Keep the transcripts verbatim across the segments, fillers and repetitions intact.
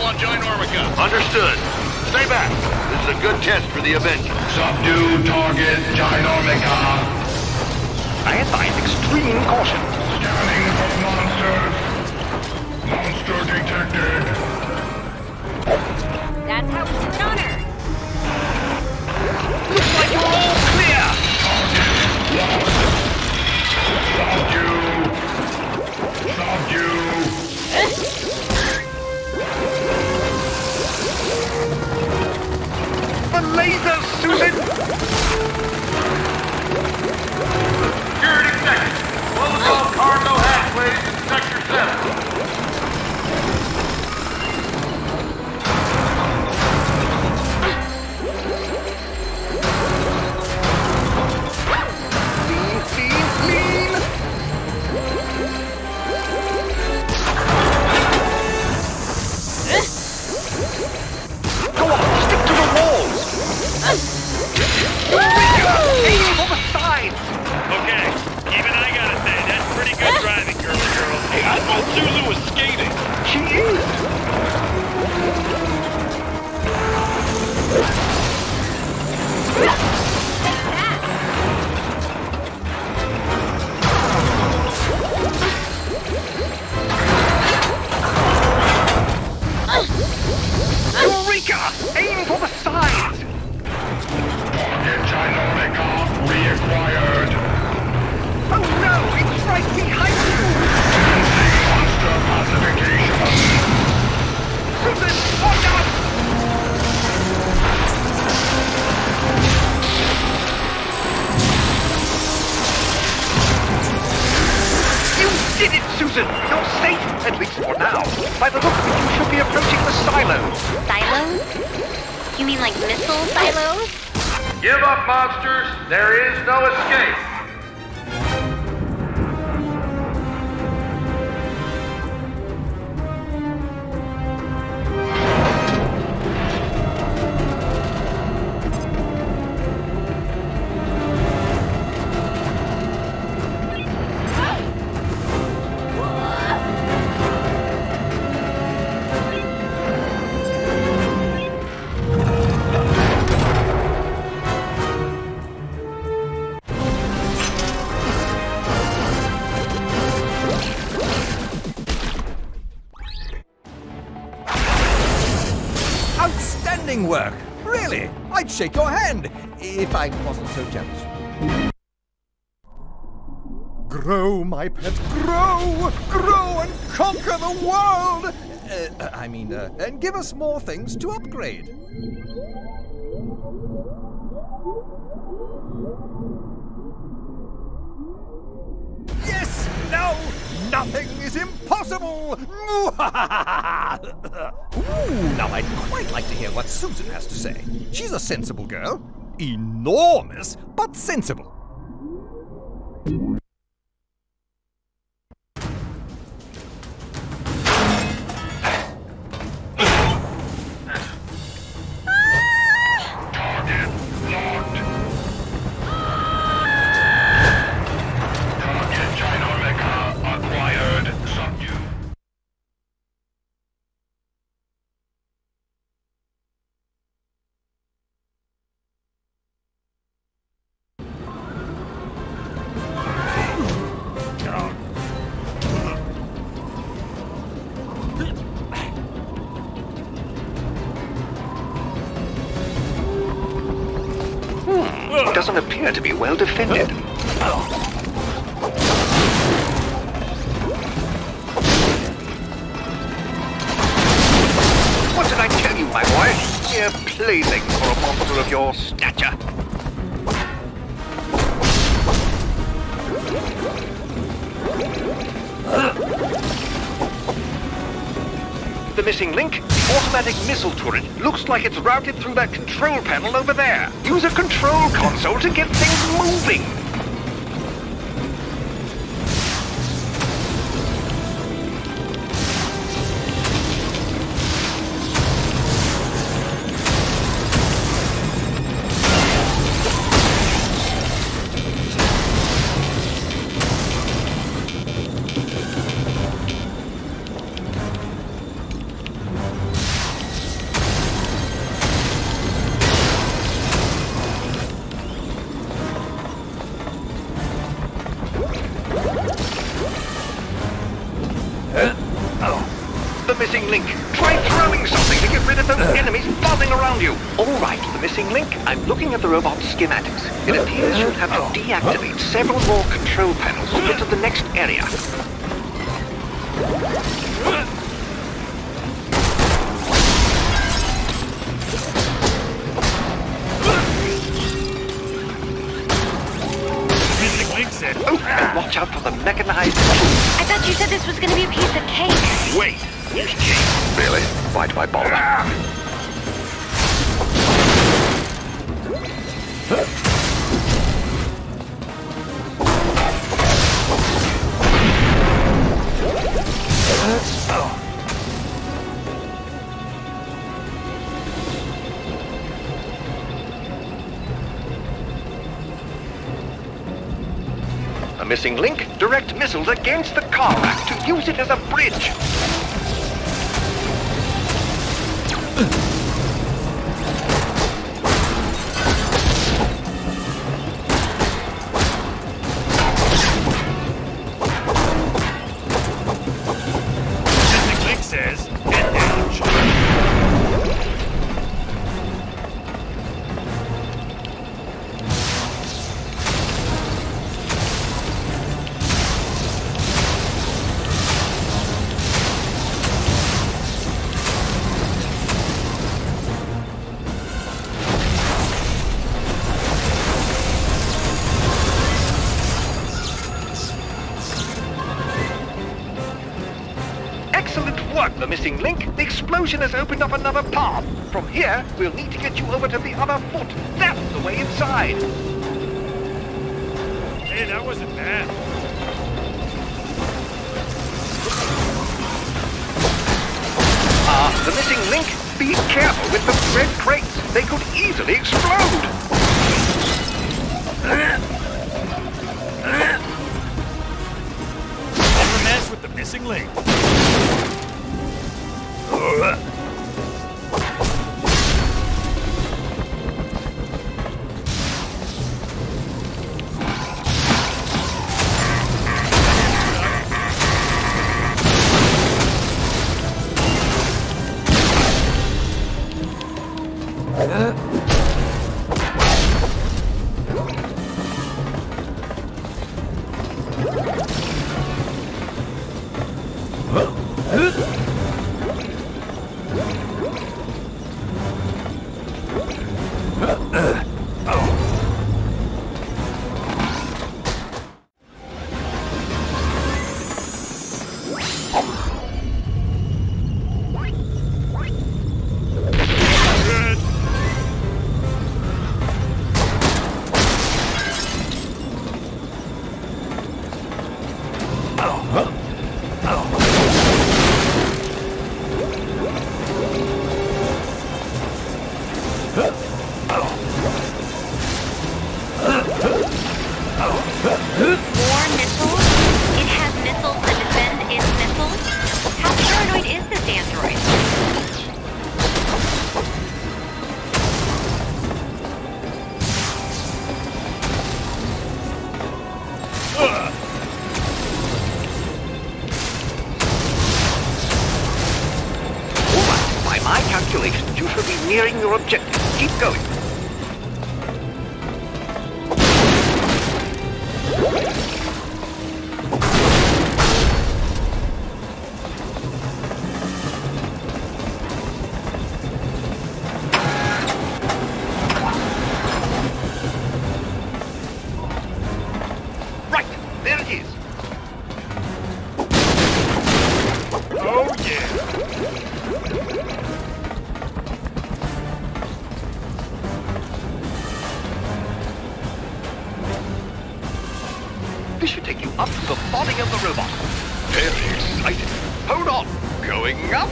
visual on Ginormica. Understood. Stay back. This is a good test for the Avengers. Subdue target Ginormica. I advise extreme caution. Scanning for monsters. Monster detected. That's how it's done. Looks like you're all clear. Target lost. Subdue. Subdue. Laser, Susan! Security sector. Close all cargo hatchways in sector seven. Clean, clean, clean! Go on, stick to the walls! Aim over sides! Okay, even I gotta say, that's pretty good driving, girl girl. Hey, I thought Susan was skating. She is! Eureka! Aim for the sides! Reacquired. Oh no, it's right behind you! Commencing monster classification. Susan, watch out! You did it, Susan! You're safe, at least for now. By the look of it, you should be approaching the silos. Silos? You mean like missile silos? Give up, monsters! There is no escape! Outstanding work! Really, I'd shake your hand if I wasn't so jealous. Grow, my pet, grow! Grow and conquer the world! Uh, I mean, uh, and give us more things to upgrade. Yes! Now nothing is impossible! Ooh, now I'd quite like to hear what Susan has to say. She's a sensible girl. Enormous, but sensible. Doesn't appear to be well defended. What did I tell you, my boy? Mere plaything for a monster of your stature. The missing link? Automatic missile turret looks like it's routed through that control panel over there. Use a control console to get things moving. missing link. Try throwing something to get rid of those enemies buzzing around you. All right, the missing link. I'm looking at the robot's schematics. It appears you'll have to deactivate several more control panels to get to the next area. Oh, and watch out for the mechanized tools. I thought you said this was going to be a piece of cake. Wait, you cheat. Really? Bite my bottom. Ah. Oh. Missing link, direct missiles against the car rack to use it as a bridge. Missing link says, get down, Charlie. The missing link, the explosion has opened up another path. From here, we'll need to get you over to the other foot. That's the way inside. Hey, that wasn't bad. Ah, uh, the missing link, be careful with the red crates. They could easily explode. Never mess with the missing link. You should be nearing your objective. Keep going. Right, there it is. Oh yeah. This should take you up to the body of the robot. Very exciting. Hold on. Going up.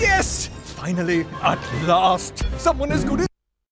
Yes! Finally, at last, someone as good as